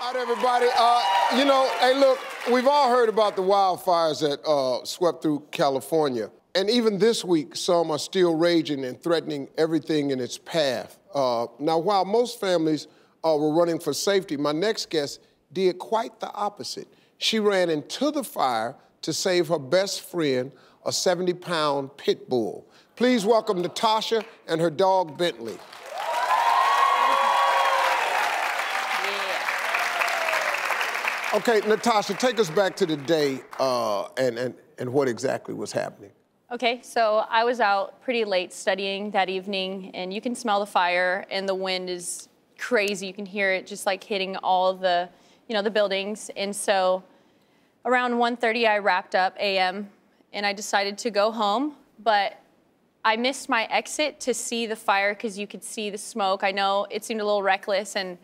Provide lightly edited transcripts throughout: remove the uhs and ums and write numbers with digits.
All right, everybody. You know, hey, look, we've all heard about the wildfires that swept through California. And even this week, some are still raging and threatening everything in its path. Now, while most families were running for safety, my next guest did quite the opposite. She ran into the fire to save her best friend, a 70-pound pit bull. Please welcome Natasha and her dog, Bentley. Yeah. Okay, Natasha, take us back to the day and what exactly was happening. Okay, so I was out pretty late studying that evening, and you can smell the fire, and the wind is crazy. You can hear it just like hitting all the, you know, the buildings. And so around 1:30, I wrapped up a.m., and I decided to go home, but I missed my exit to see the fire because you could see the smoke. I know it seemed a little reckless, and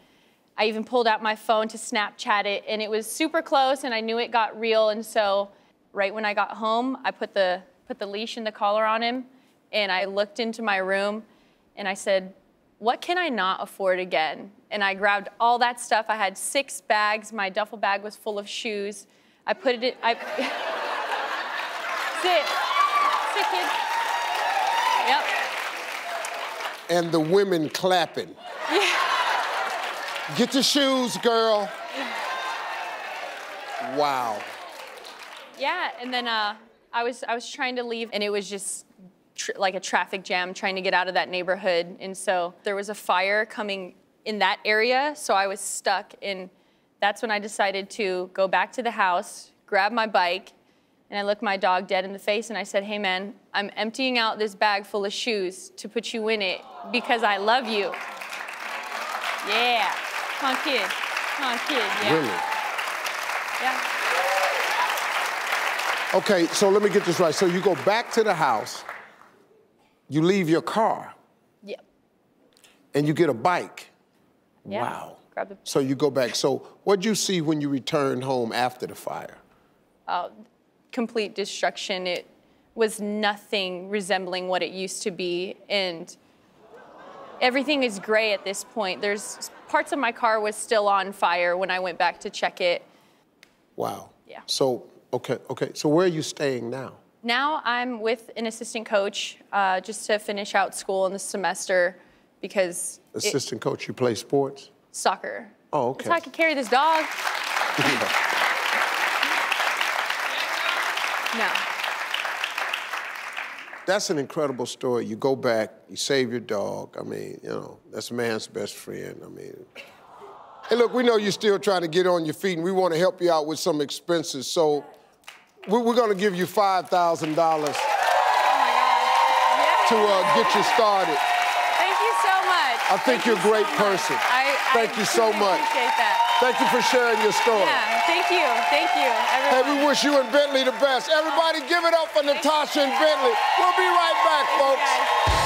I even pulled out my phone to Snapchat it, and it was super close, and I knew it got real. And so right when I got home, I put the leash and the collar on him, and I looked into my room, and I said, what can I not afford again? And I grabbed all that stuff. I had 6 bags. My duffel bag was full of shoes. I put it in, sit, kid. Yep. And the women clapping. Yeah. Get your shoes, girl. Wow. Yeah, and then, I was trying to leave, and it was just like a traffic jam trying to get out of that neighborhood. And so there was a fire coming in that area, so I was stuck. And that's when I decided to go back to the house, grab my bike, and I looked my dog dead in the face, and I said, hey, man, I'm emptying out this bag full of shoes to put you in it because I love you. Yeah. Come on, kid. Come on, kid. Yeah. Really? Yeah. Okay, so let me get this right. So you go back to the house, you leave your car. Yep. And you get a bike. Yeah. Wow. Grab the... So you go back. So what'd you see when you returned home after the fire? Complete destruction. It was nothing resembling what it used to be. And everything is gray at this point. There's parts of my car was still on fire when I went back to check it. Wow. Yeah. So... Okay, so where are you staying now? Now I'm with an assistant coach just to finish out school in the semester because... Assistant coach, you play sports? Soccer. Oh, okay. That's how I can carry this dog. No. That's an incredible story. You go back, you save your dog. I mean, you know, that's man's best friend. I mean... Hey, look, we know you're still trying to get on your feet, and we want to help you out with some expenses, so... We're going to give you $5,000 to get you started. Thank you so much. I think you're a great person. Thank you so much. Appreciate that. Thank you for sharing your story. Yeah, thank you. Thank you, everyone. Hey, we wish you and Bentley the best. Everybody give it up for Natasha and Bentley. We'll be right back, folks.